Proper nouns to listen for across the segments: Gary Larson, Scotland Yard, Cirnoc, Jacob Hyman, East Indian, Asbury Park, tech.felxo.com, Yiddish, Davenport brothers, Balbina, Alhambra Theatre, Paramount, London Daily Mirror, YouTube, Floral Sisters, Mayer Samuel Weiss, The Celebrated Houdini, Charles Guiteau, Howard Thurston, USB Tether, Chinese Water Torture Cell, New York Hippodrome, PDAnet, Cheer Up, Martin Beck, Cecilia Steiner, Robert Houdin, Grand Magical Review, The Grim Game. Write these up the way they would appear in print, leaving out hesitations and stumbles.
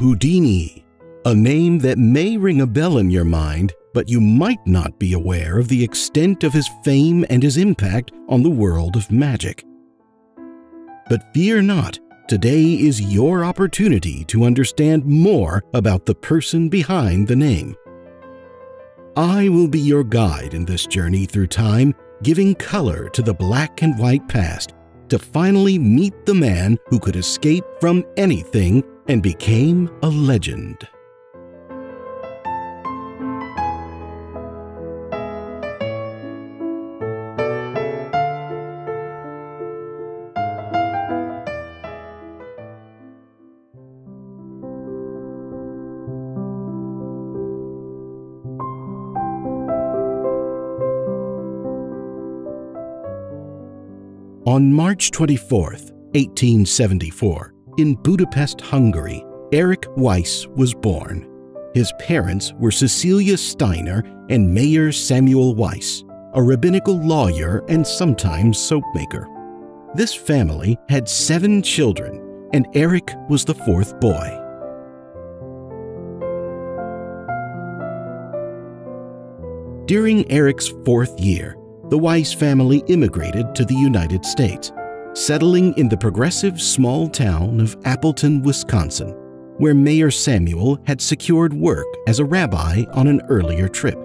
Houdini, a name that may ring a bell in your mind, but you might not be aware of the extent of his fame and his impact on the world of magic. But fear not, today is your opportunity to understand more about the person behind the name. I will be your guide in this journey through time, giving color to the black and white past, to finally meet the man who could escape from anything and became a legend. On March 24, 1874, in Budapest, Hungary, Eric Weiss was born. His parents were Cecilia Steiner and Mayer Samuel Weiss, a rabbinical lawyer and sometimes soapmaker. This family had 7 children, and Eric was the 4th boy. During Eric's 4th year, the Weiss family immigrated to the United States, settling in the progressive small town of Appleton, Wisconsin, where Mayer Samuel had secured work as a rabbi on an earlier trip.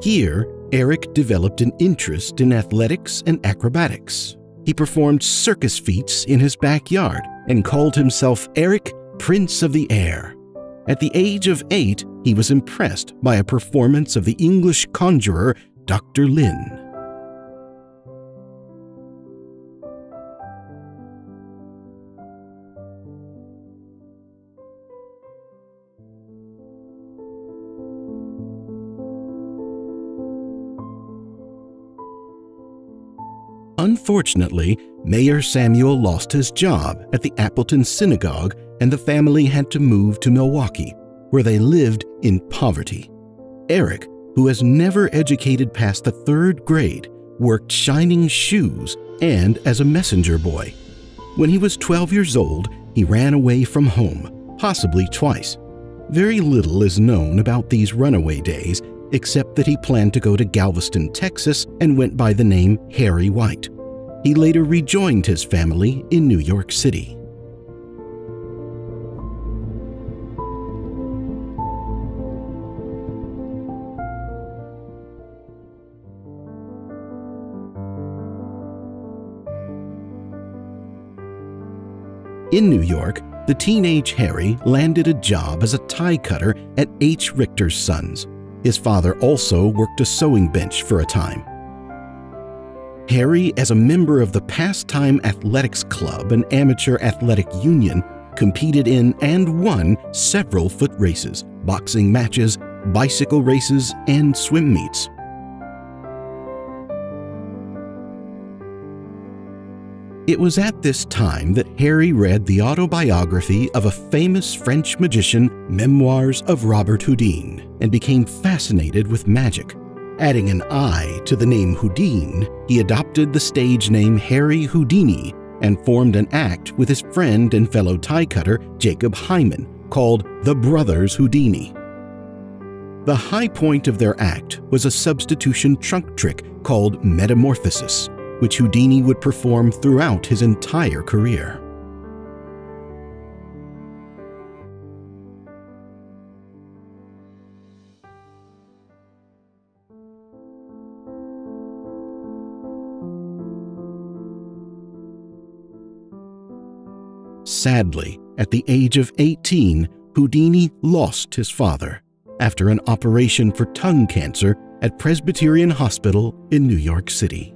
Here, Eric developed an interest in athletics and acrobatics. He performed circus feats in his backyard and called himself Eric, Prince of the Air. At the age of 8, he was impressed by a performance of the English conjurer Dr. Lynn. Unfortunately, Mayer Samuel lost his job at the Appleton Synagogue, and the family had to move to Milwaukee, where they lived in poverty. Eric, who has never educated past the 3rd grade, worked shining shoes and as a messenger boy. When he was 12 years old, he ran away from home, possibly twice. Very little is known about these runaway days, except that he planned to go to Galveston, Texas, and went by the name Harry White. He later rejoined his family in New York City. In New York, the teenage Harry landed a job as a tie cutter at H. Richter's Sons. His father also worked a sewing bench for a time. Harry, as a member of the Pastime Athletics Club, an amateur athletic union, competed in and won several foot races, boxing matches, bicycle races, and swim meets. It was at this time that Harry read the autobiography of a famous French magician, Memoirs of Robert Houdin, and became fascinated with magic. Adding an I to the name Houdin, he adopted the stage name Harry Houdini and formed an act with his friend and fellow tie cutter, Jacob Hyman, called The Brothers Houdini. The high point of their act was a substitution trunk trick called metamorphosis, which Houdini would perform throughout his entire career. Sadly, at the age of 18, Houdini lost his father after an operation for tongue cancer at Presbyterian Hospital in New York City.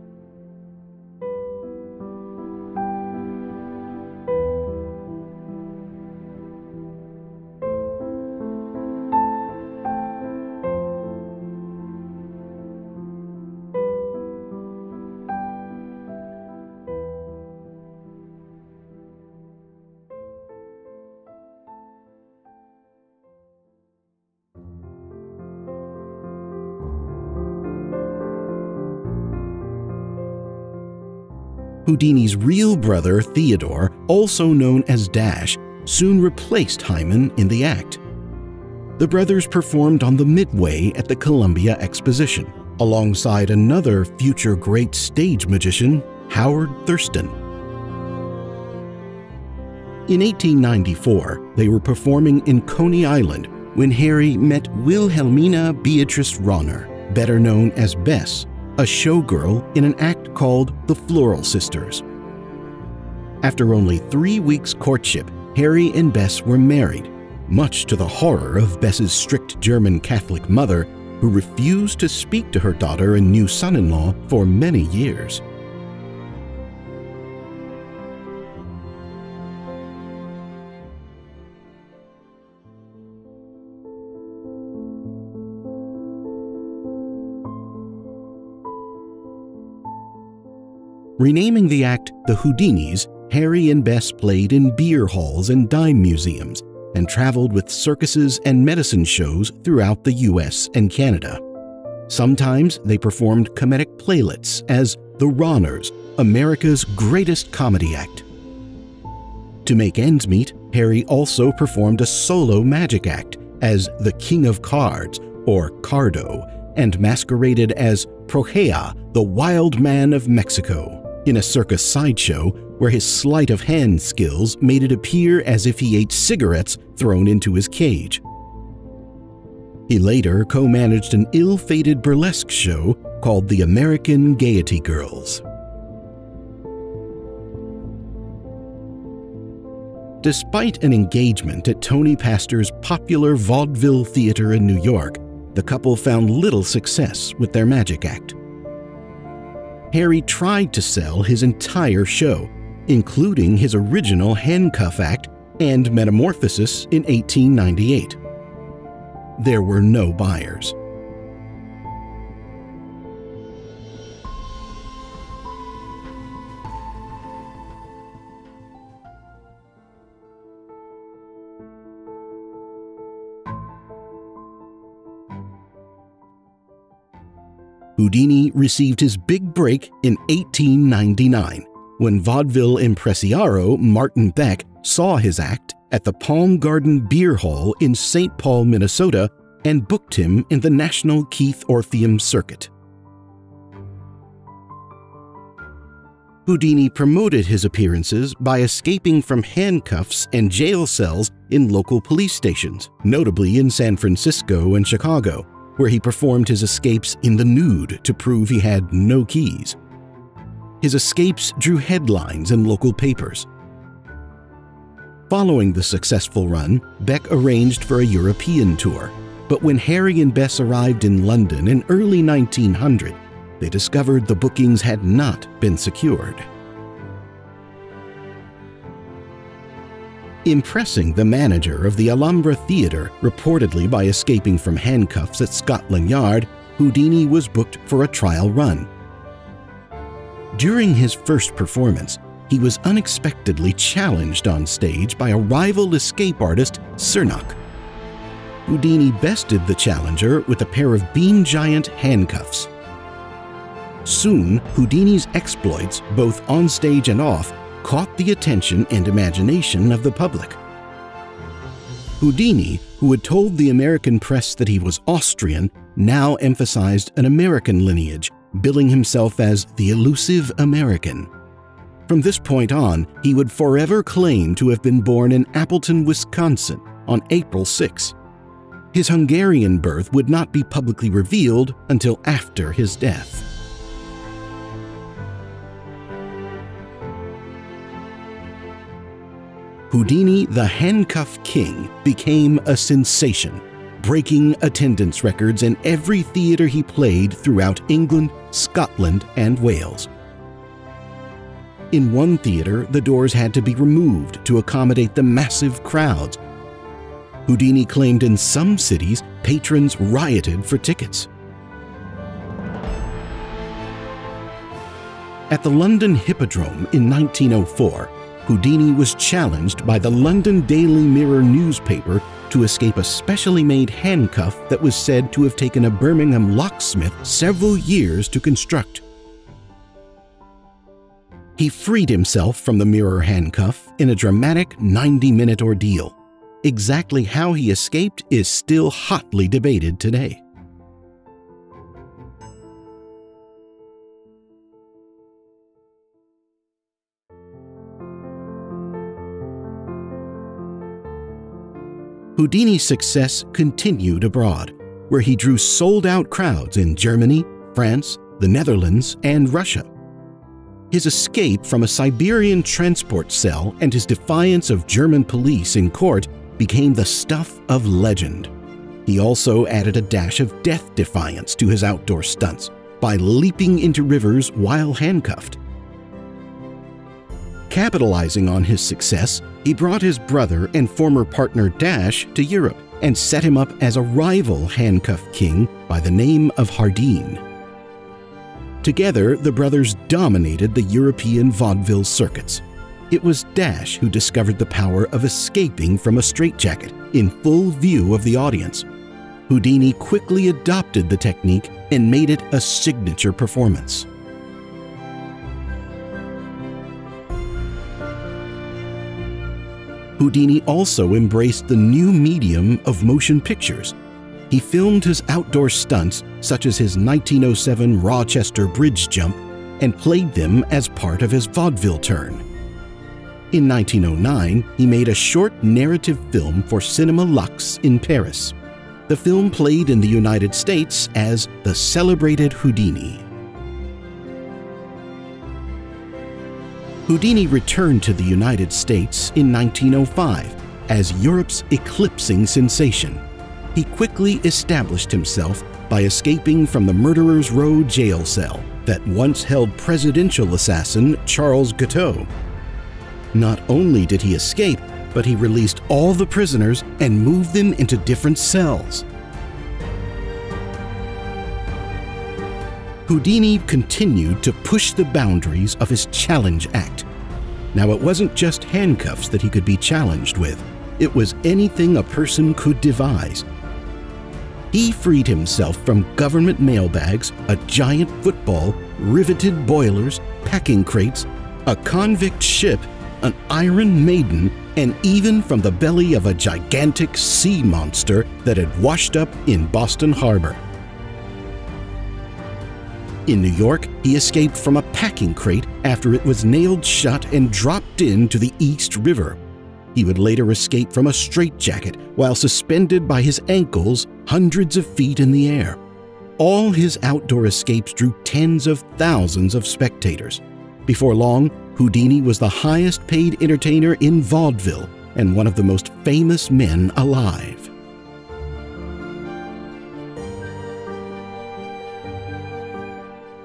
Houdini's real brother, Theodore, also known as Dash, soon replaced Hyman in the act. The brothers performed on the Midway at the Columbia Exposition, alongside another future great stage magician, Howard Thurston. In 1894, they were performing in Coney Island when Harry met Wilhelmina Beatrice Rahner, better known as Bess, a showgirl in an act called The Floral Sisters. After only 3 weeks' courtship, Harry and Bess were married, much to the horror of Bess's strict German Catholic mother, who refused to speak to her daughter and new son-in-law for many years. Renaming the act the Houdinis, Harry and Bess played in beer halls and dime museums, and traveled with circuses and medicine shows throughout the US and Canada. Sometimes they performed comedic playlets as The Rauners, America's greatest comedy act. To make ends meet, Harry also performed a solo magic act as the King of Cards, or Cardo, and masqueraded as Projea, the Wild Man of Mexico, in a circus sideshow where his sleight-of-hand skills made it appear as if he ate cigarettes thrown into his cage. He later co-managed an ill-fated burlesque show called The American Gaiety Girls. Despite an engagement at Tony Pastor's popular vaudeville theater in New York, the couple found little success with their magic act. Harry tried to sell his entire show, including his original handcuff act and metamorphosis in 1898. There were no buyers. Houdini received his big break in 1899, when vaudeville impresario Martin Beck saw his act at the Palm Garden Beer Hall in St. Paul, Minnesota, and booked him in the National Keith Orpheum Circuit. Houdini promoted his appearances by escaping from handcuffs and jail cells in local police stations, notably in San Francisco and Chicago, where he performed his escapes in the nude to prove he had no keys. His escapes drew headlines in local papers. Following the successful run, Beck arranged for a European tour, but when Harry and Bess arrived in London in early 1900, they discovered the bookings had not been secured. Impressing the manager of the Alhambra Theatre, reportedly by escaping from handcuffs at Scotland Yard, Houdini was booked for a trial run. During his first performance, he was unexpectedly challenged on stage by a rival escape artist, Cirnoc. Houdini bested the challenger with a pair of bean giant handcuffs. Soon, Houdini's exploits, both on stage and off, caught the attention and imagination of the public. Houdini, who had told the American press that he was Austrian, now emphasized an American lineage, billing himself as the elusive American. From this point on, he would forever claim to have been born in Appleton, Wisconsin, on April 6. His Hungarian birth would not be publicly revealed until after his death. Houdini, the Handcuff King, became a sensation, breaking attendance records in every theater he played throughout England, Scotland, and Wales. In one theater, the doors had to be removed to accommodate the massive crowds. Houdini claimed in some cities, patrons rioted for tickets. At the London Hippodrome in 1904, Houdini was challenged by the London Daily Mirror newspaper to escape a specially made handcuff that was said to have taken a Birmingham locksmith several years to construct. He freed himself from the mirror handcuff in a dramatic 90-minute ordeal. Exactly how he escaped is still hotly debated today. Houdini's success continued abroad, where he drew sold-out crowds in Germany, France, the Netherlands, and Russia. His escape from a Siberian transport cell and his defiance of German police in court became the stuff of legend. He also added a dash of death defiance to his outdoor stunts by leaping into rivers while handcuffed. Capitalizing on his success, he brought his brother and former partner Dash to Europe and set him up as a rival handcuff king by the name of Hardeen. Together, the brothers dominated the European vaudeville circuits. It was Dash who discovered the power of escaping from a straitjacket in full view of the audience. Houdini quickly adopted the technique and made it a signature performance. Houdini also embraced the new medium of motion pictures. He filmed his outdoor stunts, such as his 1907 Rochester bridge jump, and played them as part of his vaudeville turn. In 1909, he made a short narrative film for Cinema Luxe in Paris. The film played in the United States as The Celebrated Houdini. Houdini returned to the United States in 1905 as Europe's eclipsing sensation. He quickly established himself by escaping from the Murderers' Row jail cell that once held presidential assassin Charles Guiteau. Not only did he escape, but he released all the prisoners and moved them into different cells. Houdini continued to push the boundaries of his challenge act. Now, it wasn't just handcuffs that he could be challenged with. It was anything a person could devise. He freed himself from government mailbags, a giant football, riveted boilers, packing crates, a convict ship, an Iron Maiden, and even from the belly of a gigantic sea monster that had washed up in Boston Harbor. In New York, he escaped from a packing crate after it was nailed shut and dropped into the East River. He would later escape from a straitjacket while suspended by his ankles hundreds of feet in the air. All his outdoor escapes drew tens of thousands of spectators. Before long, Houdini was the highest-paid entertainer in vaudeville and one of the most famous men alive.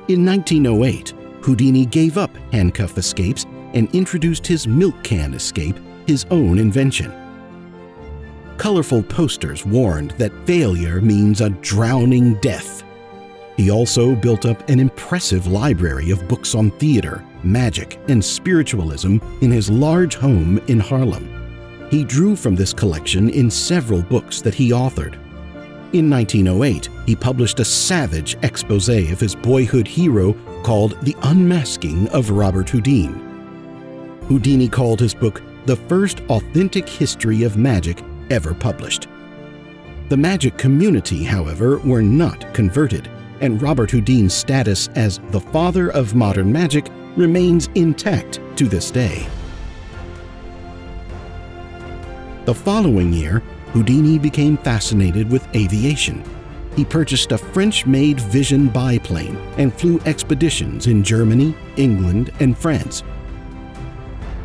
In 1908, Houdini gave up handcuff escapes and introduced his milk can escape, his own invention. Colorful posters warned that failure means a drowning death. He also built up an impressive library of books on theater, magic, and spiritualism in his large home in Harlem. He drew from this collection in several books that he authored. In 1908, he published a savage expose of his boyhood hero called The Unmasking of Robert Houdin. Houdini called his book the first authentic history of magic ever published. The magic community, however, were not converted, and Robert Houdin's status as the father of modern magic remains intact to this day. The following year, Houdini became fascinated with aviation. He purchased a French-made Vision biplane and flew expeditions in Germany, England, and France.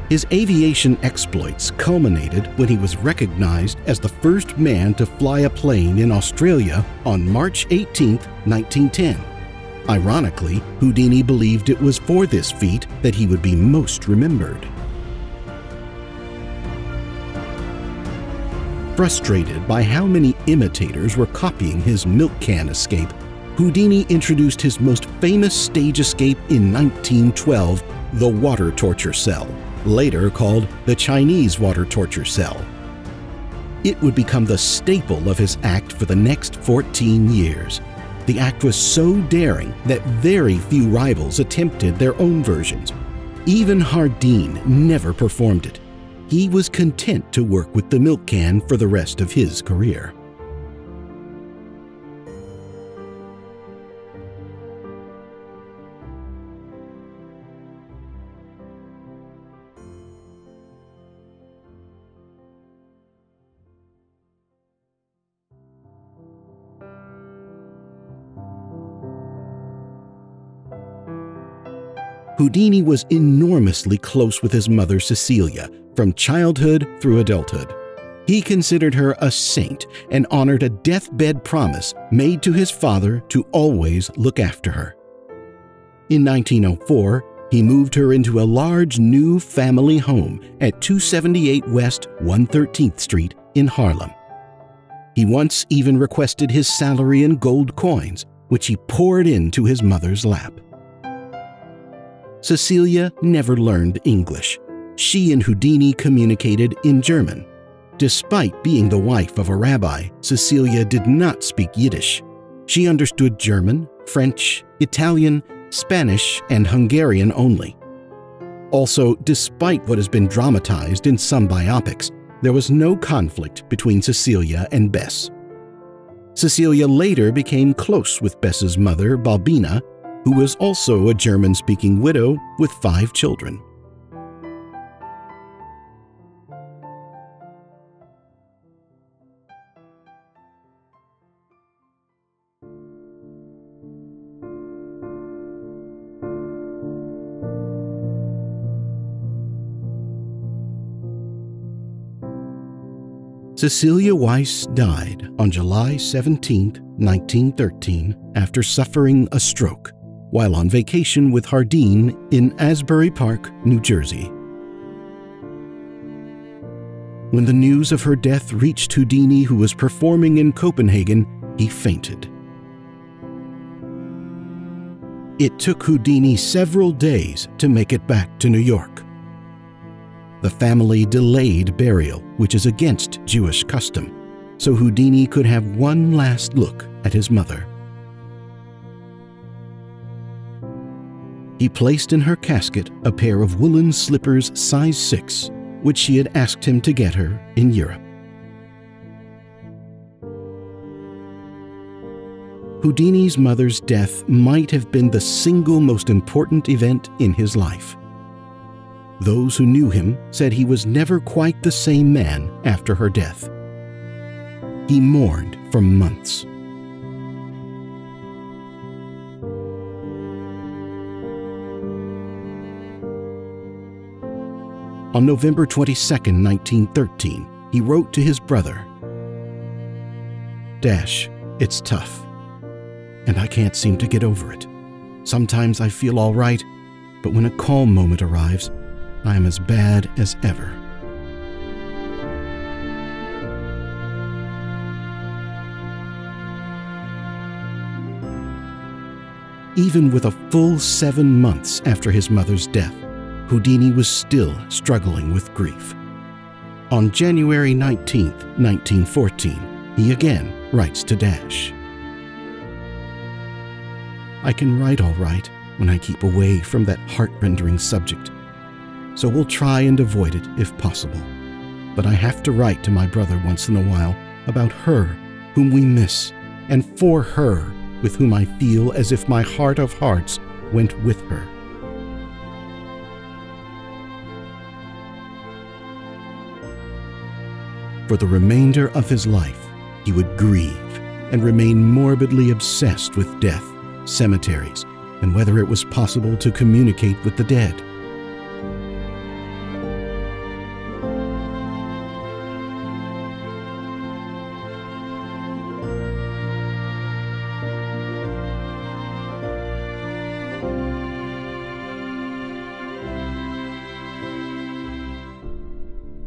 His aviation exploits culminated when he was recognized as the first man to fly a plane in Australia on March 18, 1910. Ironically, Houdini believed it was for this feat that he would be most remembered. Frustrated by how many imitators were copying his milk can escape, Houdini introduced his most famous stage escape in 1912, the water torture cell, later called the Chinese water torture cell. It would become the staple of his act for the next 14 years. The act was so daring that very few rivals attempted their own versions. Even Hardeen never performed it. He was content to work with the milk can for the rest of his career. Houdini was enormously close with his mother Cecilia from childhood through adulthood. He considered her a saint and honored a deathbed promise made to his father to always look after her. In 1904, he moved her into a large new family home at 278 West 113th Street in Harlem. He once even requested his salary in gold coins, which he poured into his mother's lap. Cecilia never learned English. She and Houdini communicated in German. Despite being the wife of a rabbi, Cecilia did not speak Yiddish. She understood German, French, Italian, Spanish, and Hungarian only. Also, despite what has been dramatized in some biopics, there was no conflict between Cecilia and Bess. Cecilia later became close with Bess's mother, Balbina, who was also a German-speaking widow with 5 children. Cecilia Weiss died on July 17, 1913, after suffering a stroke while on vacation with Hardeen in Asbury Park, New Jersey. When the news of her death reached Houdini, who was performing in Copenhagen, he fainted. It took Houdini several days to make it back to New York. The family delayed burial, which is against Jewish custom, so Houdini could have one last look at his mother. He placed in her casket a pair of woolen slippers size 6, which she had asked him to get her in Europe. Houdini's mother's death might have been the single most important event in his life. Those who knew him said he was never quite the same man after her death. He mourned for months. On November 22, 1913, he wrote to his brother, "Dash, it's tough, and I can't seem to get over it. Sometimes I feel all right, but when a calm moment arrives, I am as bad as ever." Even with a full 7 months after his mother's death, Houdini was still struggling with grief. On January 19, 1914, he again writes to Dash. "I can write all right when I keep away from that heartrending subject, so we'll try and avoid it if possible. But I have to write to my brother once in a while about her whom we miss, and for her with whom I feel as if my heart of hearts went with her." For the remainder of his life, he would grieve and remain morbidly obsessed with death, cemeteries, and whether it was possible to communicate with the dead.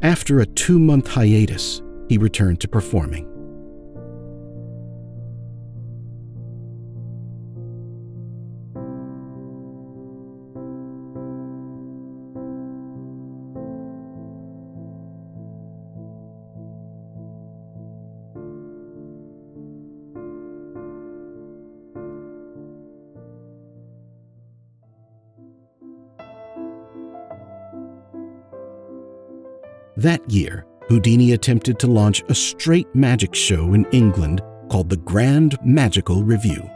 After a 2-month hiatus, he returned to performing. That year, Houdini attempted to launch a straight magic show in England called the Grand Magical Review.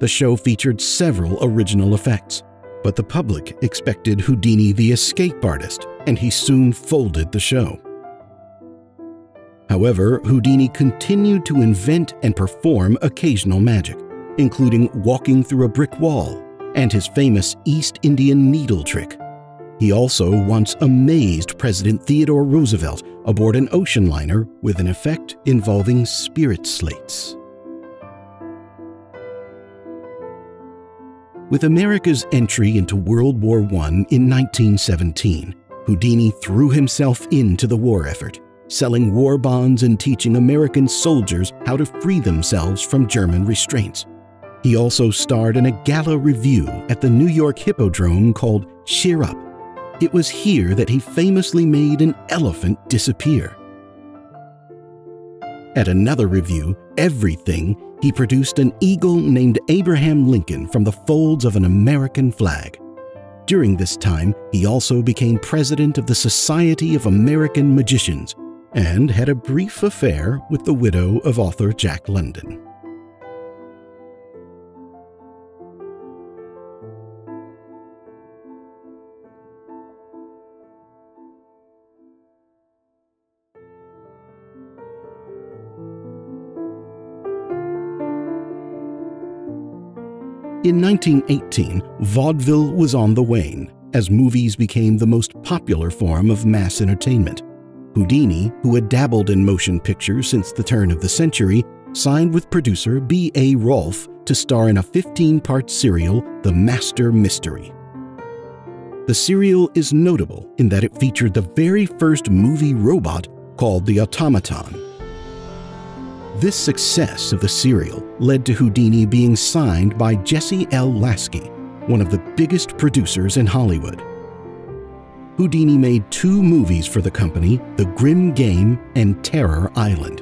The show featured several original effects, but the public expected Houdini the escape artist, and he soon folded the show. However, Houdini continued to invent and perform occasional magic, including walking through a brick wall and his famous East Indian needle trick. He also once amazed President Theodore Roosevelt aboard an ocean liner with an effect involving spirit slates. With America's entry into World War I in 1917, Houdini threw himself into the war effort, selling war bonds and teaching American soldiers how to free themselves from German restraints. He also starred in a gala review at the New York Hippodrome called Cheer Up. It was here that he famously made an elephant disappear. At another review, Everything, he produced an eagle named Abraham Lincoln from the folds of an American flag. During this time, he also became president of the Society of American Magicians and had a brief affair with the widow of author Jack London. In 1918, vaudeville was on the wane, as movies became the most popular form of mass entertainment. Houdini, who had dabbled in motion pictures since the turn of the century, signed with producer B.A. Rolfe to star in a 15-part serial, The Master Mystery. The serial is notable in that it featured the very first movie robot called the Automaton. This success of the serial led to Houdini being signed by Jesse L. Lasky, one of the biggest producers in Hollywood. Houdini made two movies for the company, The Grim Game and Terror Island.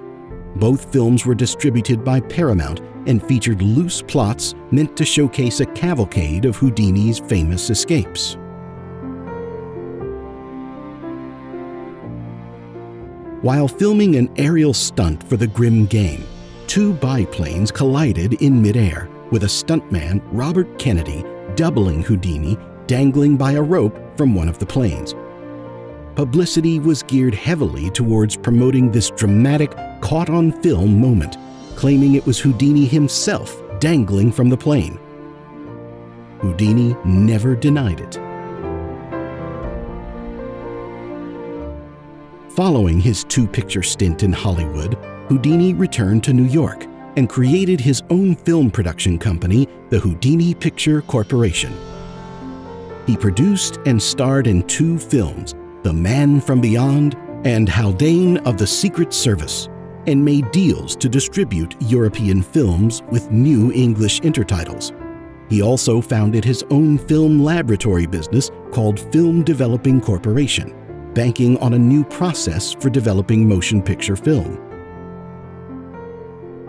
Both films were distributed by Paramount and featured loose plots meant to showcase a cavalcade of Houdini's famous escapes. While filming an aerial stunt for the Grim Game, two biplanes collided in midair, with a stuntman, Robert Kennedy, doubling Houdini, dangling by a rope from one of the planes. Publicity was geared heavily towards promoting this dramatic, caught-on-film moment, claiming it was Houdini himself dangling from the plane. Houdini never denied it. Following his two-picture stint in Hollywood, Houdini returned to New York and created his own film production company, the Houdini Picture Corporation. He produced and starred in two films, The Man from Beyond and Howdane of the Secret Service, and made deals to distribute European films with new English intertitles. He also founded his own film laboratory business called Film Developing Corporation, banking on a new process for developing motion picture film.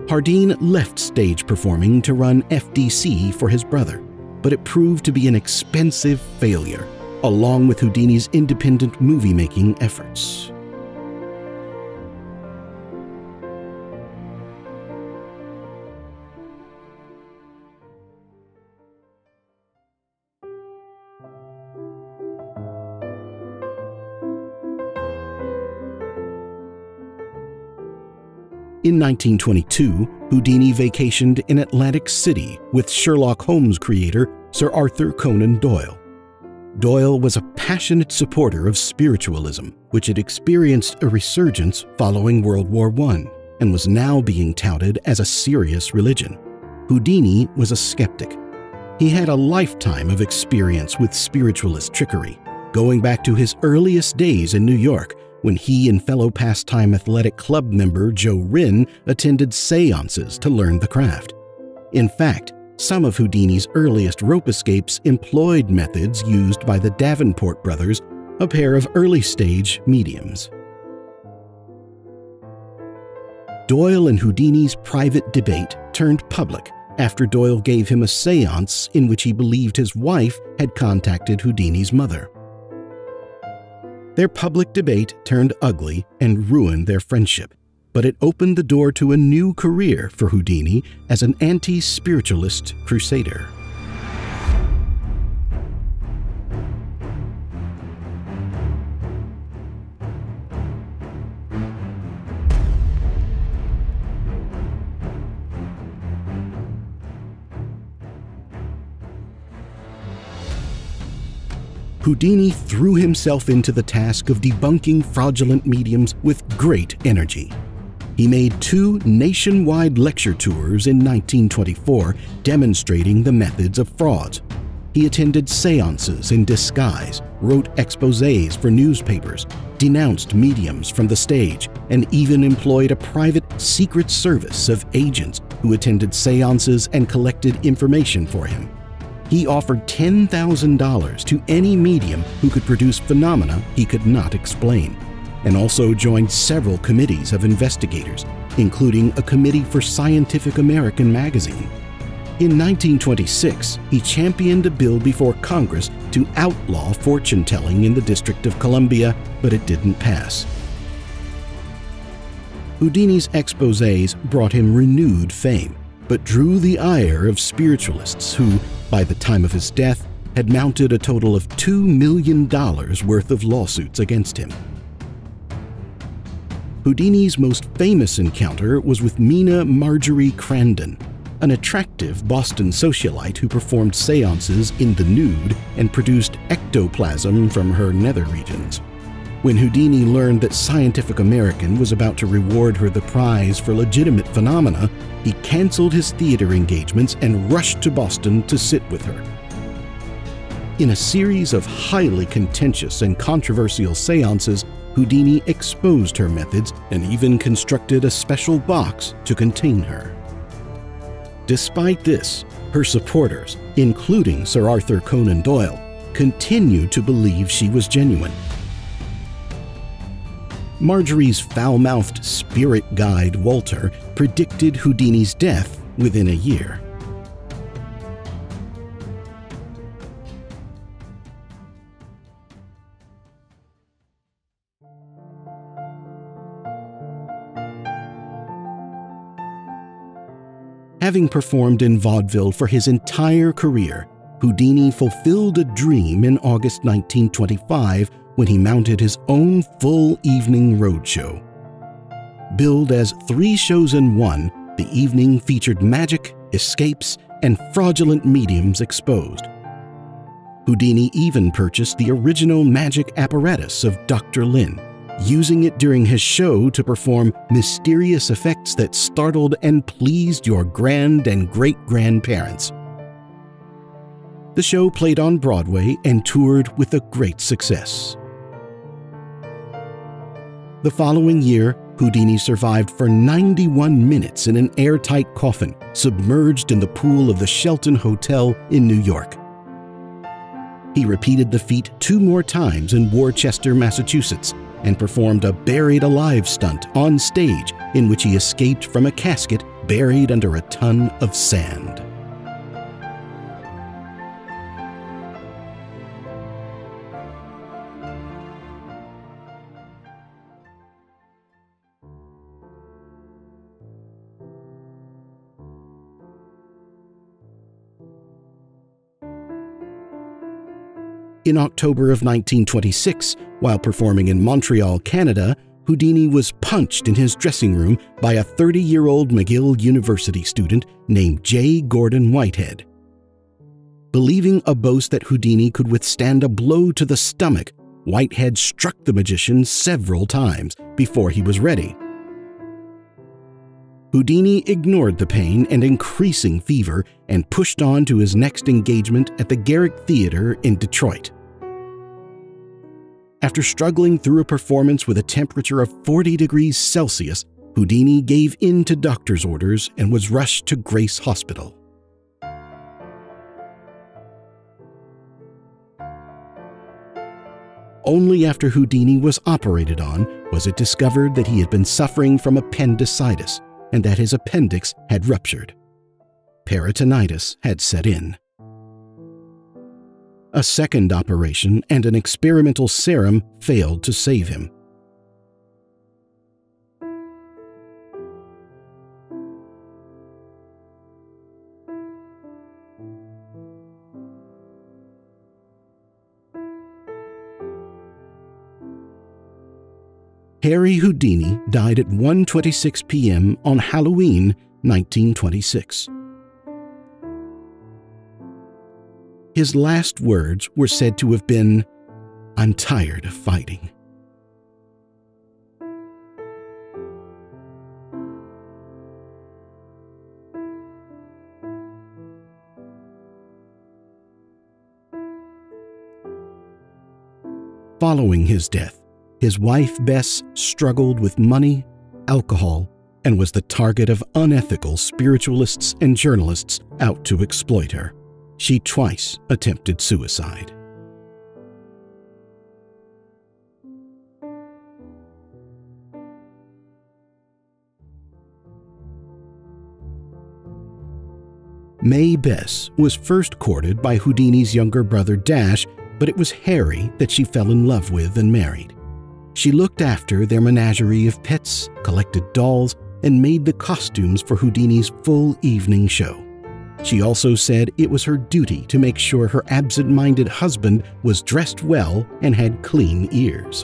Hardeen left stage performing to run FDC for his brother, but it proved to be an expensive failure, along with Houdini's independent movie-making efforts. In 1922, Houdini vacationed in Atlantic City with Sherlock Holmes creator Sir Arthur Conan Doyle. Doyle was a passionate supporter of spiritualism, which had experienced a resurgence following World War I and was now being touted as a serious religion. Houdini was a skeptic. He had a lifetime of experience with spiritualist trickery, going back to his earliest days in New York, when he and fellow pastime athletic club member Joe Wren attended seances to learn the craft. In fact, some of Houdini's earliest rope escapes employed methods used by the Davenport brothers, a pair of early-stage mediums. Doyle and Houdini's private debate turned public after Doyle gave him a seance in which he believed his wife had contacted Houdini's mother. Their public debate turned ugly and ruined their friendship, but it opened the door to a new career for Houdini as an anti-spiritualist crusader. Houdini threw himself into the task of debunking fraudulent mediums with great energy. He made two nationwide lecture tours in 1924 demonstrating the methods of frauds. He attended seances in disguise, wrote exposés for newspapers, denounced mediums from the stage, and even employed a private secret service of agents who attended seances and collected information for him. He offered $10,000 to any medium who could produce phenomena he could not explain, and also joined several committees of investigators, including a committee for Scientific American magazine. In 1926, he championed a bill before Congress to outlaw fortune-telling in the District of Columbia, but it didn't pass. Houdini's exposés brought him renewed fame, but drew the ire of spiritualists who, by the time of his death, had mounted a total of $2 million worth of lawsuits against him. Houdini's most famous encounter was with Mina Marjorie Crandon, an attractive Boston socialite who performed seances in the nude and produced ectoplasm from her nether regions. When Houdini learned that Scientific American was about to reward her the prize for legitimate phenomena, he canceled his theater engagements and rushed to Boston to sit with her. In a series of highly contentious and controversial seances, Houdini exposed her methods and even constructed a special box to contain her. Despite this, her supporters, including Sir Arthur Conan Doyle, continued to believe she was genuine. Marjorie's foul-mouthed spirit guide, Walter, predicted Houdini's death within a year. Having performed in vaudeville for his entire career, Houdini fulfilled a dream in August 1925 when he mounted his own full evening roadshow. Billed as three shows in one, the evening featured magic, escapes, and fraudulent mediums exposed. Houdini even purchased the original magic apparatus of Dr. Lynn, using it during his show to perform mysterious effects that startled and pleased your grand and great-grandparents. The show played on Broadway and toured with a great success. The following year, Houdini survived for 91 minutes in an airtight coffin, submerged in the pool of the Shelton Hotel in New York. He repeated the feat two more times in Worcester, Massachusetts, and performed a buried alive stunt on stage in which he escaped from a casket buried under a ton of sand. In October of 1926, while performing in Montreal, Canada, Houdini was punched in his dressing room by a 30-year-old McGill University student named J. Gordon Whitehead. Believing a boast that Houdini could withstand a blow to the stomach, Whitehead struck the magician several times before he was ready. Houdini ignored the pain and increasing fever and pushed on to his next engagement at the Garrick Theatre in Detroit. After struggling through a performance with a temperature of 40 degrees Celsius, Houdini gave in to doctor's orders and was rushed to Grace Hospital. Only after Houdini was operated on was it discovered that he had been suffering from appendicitis, and that his appendix had ruptured. Peritonitis had set in. A second operation and an experimental serum failed to save him. Harry Houdini died at 1:26 p.m. on Halloween, 1926. His last words were said to have been, "I'm tired of fighting." Following his death, his wife, Bess, struggled with money, alcohol, and was the target of unethical spiritualists and journalists out to exploit her. She twice attempted suicide. May Bess was first courted by Houdini's younger brother, Dash, but it was Harry that she fell in love with and married. She looked after their menagerie of pets, collected dolls, and made the costumes for Houdini's full evening show. She also said it was her duty to make sure her absent-minded husband was dressed well and had clean ears.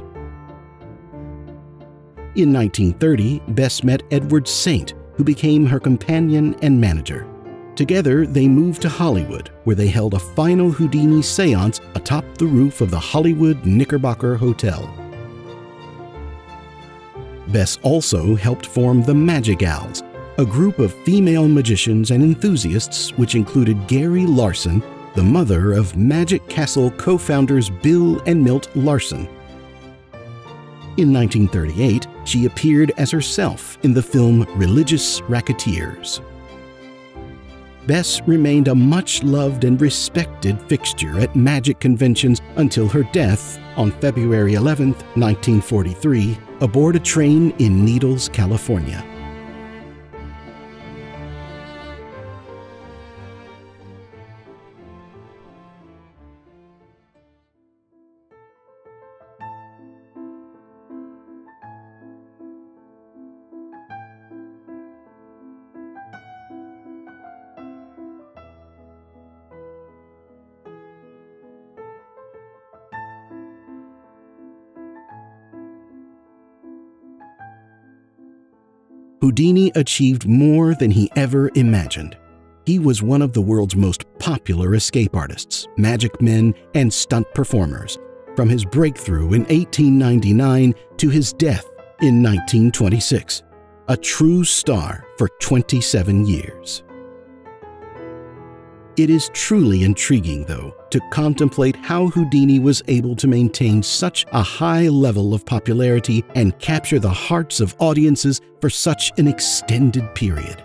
In 1930, Bess met Edward Saint, who became her companion and manager. Together, they moved to Hollywood, where they held a final Houdini seance atop the roof of the Hollywood Knickerbocker Hotel. Bess also helped form the Magic Owls, a group of female magicians and enthusiasts which included Gary Larson, the mother of Magic Castle co-founders Bill and Milt Larson. In 1938, she appeared as herself in the film Religious Racketeers. Bess remained a much-loved and respected fixture at magic conventions until her death on February 11, 1943, aboard a train in Needles, California. Houdini achieved more than he ever imagined. He was one of the world's most popular escape artists, magic men, and stunt performers, from his breakthrough in 1899 to his death in 1926, a true star for 27 years. It is truly intriguing, though, to contemplate how Houdini was able to maintain such a high level of popularity and capture the hearts of audiences for such an extended period.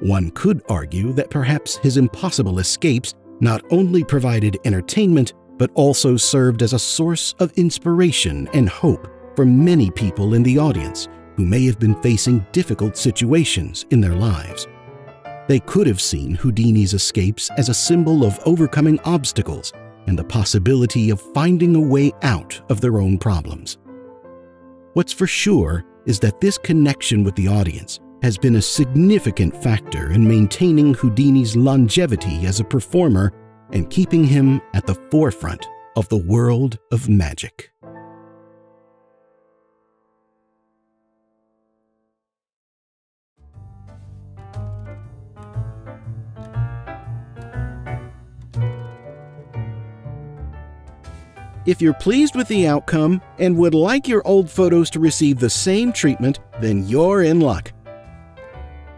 One could argue that perhaps his impossible escapes not only provided entertainment, but also served as a source of inspiration and hope for many people in the audience who may have been facing difficult situations in their lives. They could have seen Houdini's escapes as a symbol of overcoming obstacles and the possibility of finding a way out of their own problems. What's for sure is that this connection with the audience has been a significant factor in maintaining Houdini's longevity as a performer and keeping him at the forefront of the world of magic. If you're pleased with the outcome and would like your old photos to receive the same treatment, then you're in luck.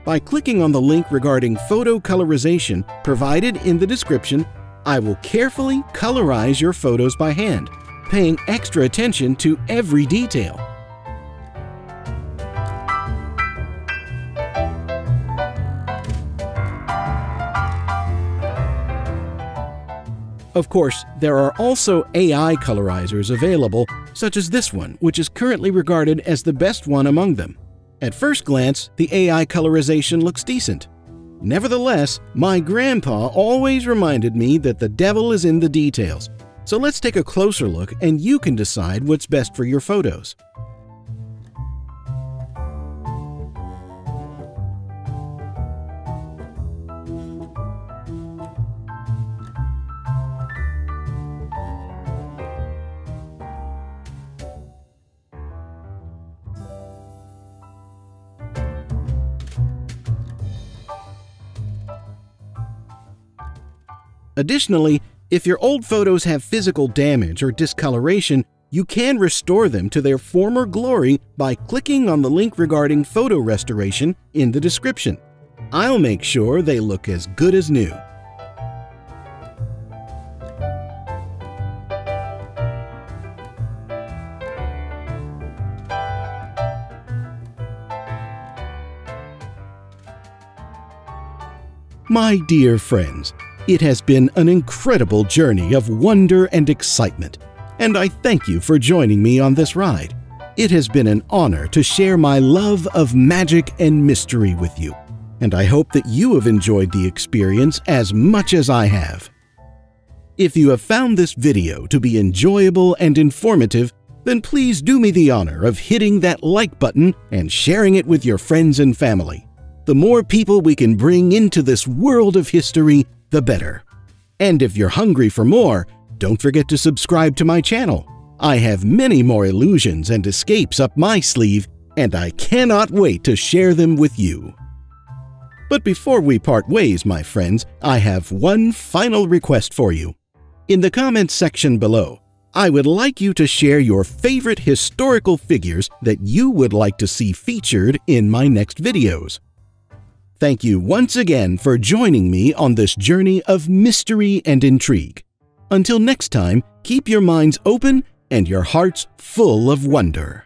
By clicking on the link regarding photo colorization provided in the description, I will carefully colorize your photos by hand, paying extra attention to every detail. Of course, there are also AI colorizers available, such as this one, which is currently regarded as the best one among them. At first glance, the AI colorization looks decent. Nevertheless, my grandpa always reminded me that the devil is in the details. So let's take a closer look and you can decide what's best for your photos. Additionally, if your old photos have physical damage or discoloration, you can restore them to their former glory by clicking on the link regarding photo restoration in the description. I'll make sure they look as good as new. My dear friends, it has been an incredible journey of wonder and excitement, and I thank you for joining me on this ride. It has been an honor to share my love of magic and mystery with you, and I hope that you have enjoyed the experience as much as I have. If you have found this video to be enjoyable and informative, then please do me the honor of hitting that like button and sharing it with your friends and family. The more people we can bring into this world of history, the better. And if you're hungry for more, don't forget to subscribe to my channel. I have many more illusions and escapes up my sleeve, and I cannot wait to share them with you. But before we part ways, my friends, I have one final request for you. In the comments section below, I would like you to share your favorite historical figures that you would like to see featured in my next videos. Thank you once again for joining me on this journey of mystery and intrigue. Until next time, keep your minds open and your hearts full of wonder.